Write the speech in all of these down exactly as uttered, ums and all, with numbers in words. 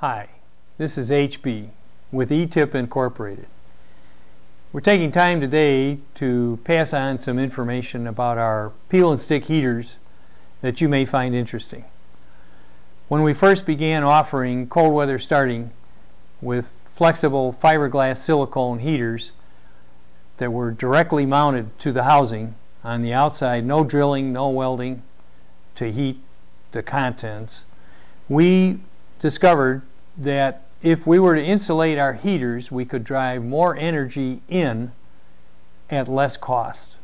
Hi, this is H B with E-Tip Incorporated. We're taking time today to pass on some information about our peel and stick heaters that you may find interesting. When we first began offering cold weather starting with flexible fiberglass silicone heaters that were directly mounted to the housing on the outside, no drilling, no welding to heat the contents, we discovered that if we were to insulate our heaters, we could drive more energy in at less cost.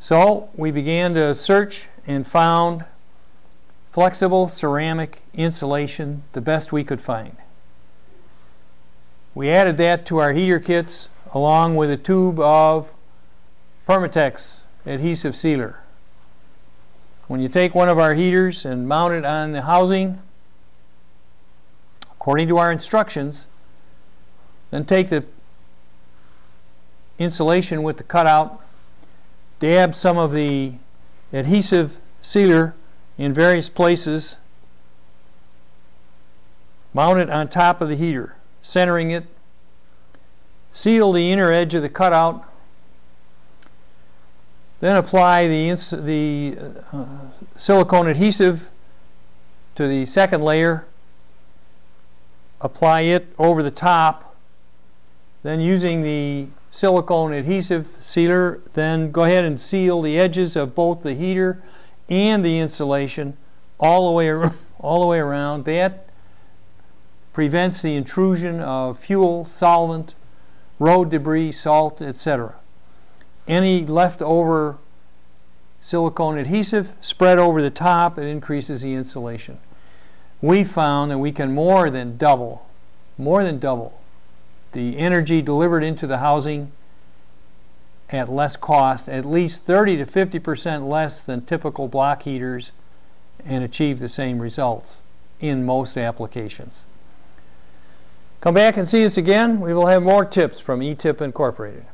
So we began to search and found flexible ceramic insulation, the best we could find. We added that to our heater kits along with a tube of Permatex adhesive sealer. When you take one of our heaters and mount it on the housing, according to our instructions, then take the insulation with the cutout, dab some of the adhesive sealer in various places, mount it on top of the heater, centering it, seal the inner edge of the cutout, then apply the, ins the uh, silicone adhesive to the second layer, apply it over the top, then using the silicone adhesive sealer, then go ahead and seal the edges of both the heater and the insulation all the way around, all the way around. That prevents the intrusion of fuel, solvent, road debris, salt, et cetera. Any leftover silicone adhesive spread over the top, it increases the insulation. We found that we can more than double, more than double the energy delivered into the housing at less cost, at least thirty to fifty percent less than typical block heaters, and achieve the same results in most applications. Come back and see us again. We will have more tips from E-Tip Incorporated.